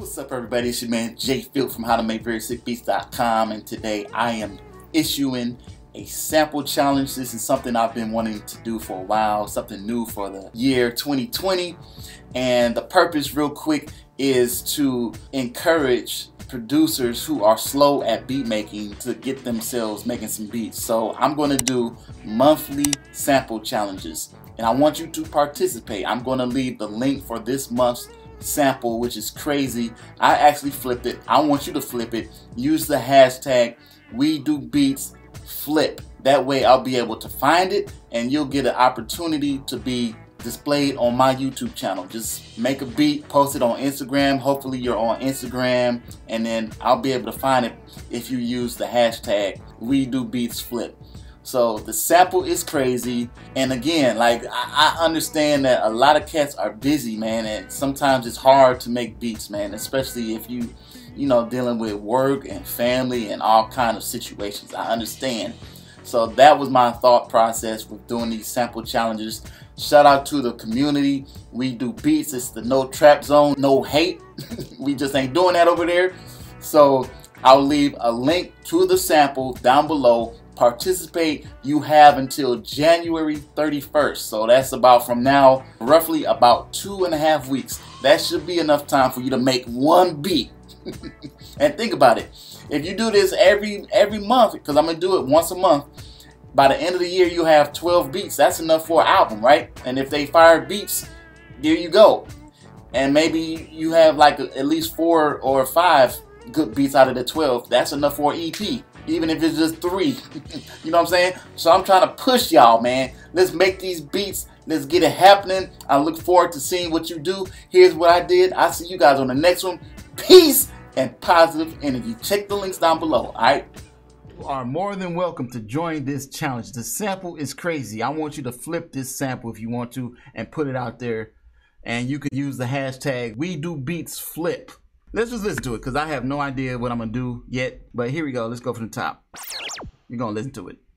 What's up, everybody? It's your man Jay Field from HowToMakeVerySickBeats.com, and today I am issuing a sample challenge. This is something I've been wanting to do for a while, something new for the year 2020, and the purpose real quick is to encourage producers who are slow at beat making to get themselves making some beats. So I'm going to do monthly sample challenges, and I want you to participate. I'm going to leave the link for this month's sample, which is crazy. I actually flipped it. I want you to flip it. Use the hashtag WeDoBeatsFlip. That way I'll be able to find it and you'll get an opportunity to be displayed on my YouTube channel. Just make a beat, post it on Instagram. Hopefully you're on Instagram, and then I'll be able to find it if you use the hashtag WeDoBeatsFlip. So the sample is crazy, and again, like, I understand that a lot of cats are busy, man, and sometimes it's hard to make beats, man, especially if you know, dealing with work and family and all kind of situations. I understand. So that was my thought process with doing these sample challenges. Shout out to the community. We do beats. It's the no trap zone, no hate. We just ain't doing that over there. So I'll leave a link to the sample down below. Participate. You have until January 31st, so that's about, from now, roughly about 2.5 weeks. That should be enough time for you to make one beat. And think about it, if you do this every month, because I'm gonna do it once a month, by the end of the year you have 12 beats. That's enough for an album, right? And if they fire beats, there you go. And maybe you have like at least 4 or 5 good beats out of the 12. That's enough for an EP, even if it's just 3. You know what I'm saying? So I'm trying to push y'all, man. Let's make these beats. Let's get it happening. I look forward to seeing what you do. Here's what I did. I'll see you guys on the next one. Peace and positive energy. Check the links down below, all right? You are more than welcome to join this challenge. The sample is crazy. I want you to flip this sample if you want to and put it out there. And you can use the hashtag WeDoBeatsFlip. Let's just listen to it, because I have no idea what I'm going to do yet. But here we go. Let's go from the top. You're going to listen to it.